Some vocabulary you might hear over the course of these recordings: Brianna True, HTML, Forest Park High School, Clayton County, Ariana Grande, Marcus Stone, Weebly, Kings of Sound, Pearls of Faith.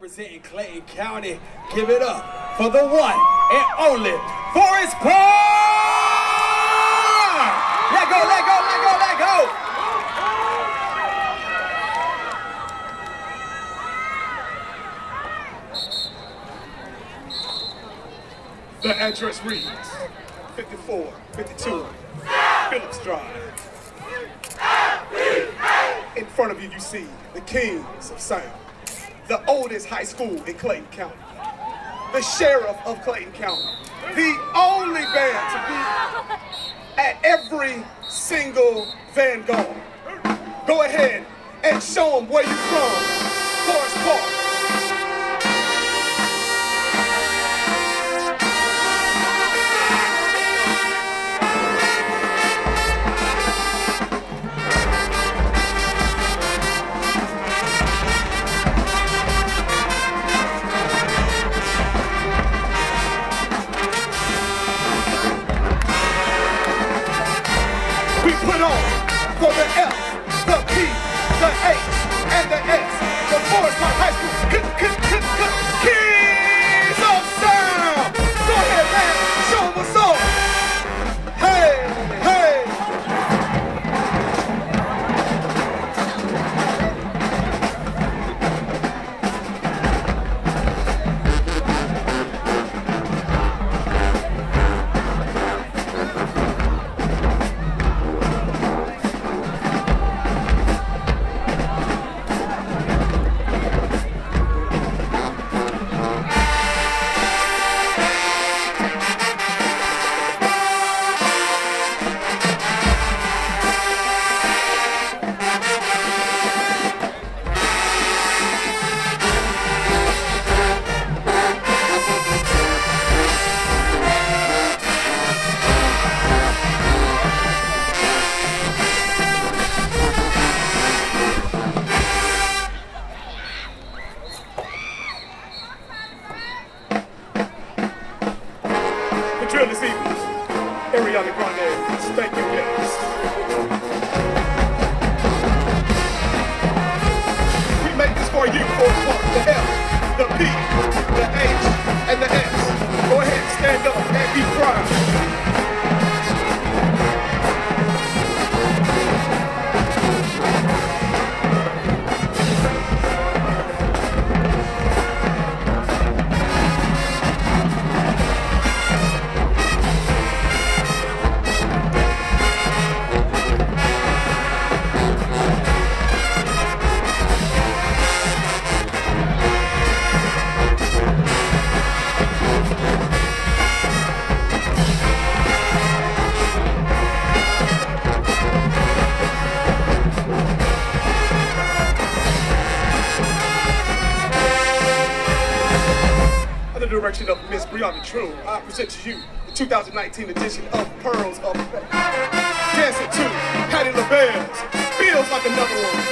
representing Clayton County. Give it up for the one and only Forest Park! Let go, let go, let go, let go! The address reads 5452 Phillips Drive. In front of you, you see the Kings of Sound, the oldest high school in Clayton County, the sheriff of Clayton County, the only band to be at every single vanguard. Go ahead and show them where you're from, Forest Park. Put on for the F, the P, the H, and the S, the Forest Park High School Kings of Sound. Go ahead, man, show them what's up. Hey, this evening, Ariana Grande, thank you guys. We make this for you, Forest Park, the L, the P, the H, and the S. Go ahead, stand up and be proud. Direction of Miss Brianna True, I present to you the 2019 edition of Pearls of Faith. Dancing to Patti LaBelle's Feels Like Another One.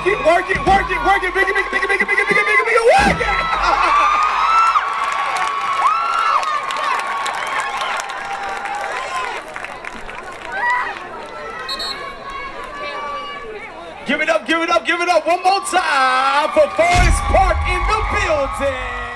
Work it, bigger, work it! Give it up, one more time for Forest Park in the building!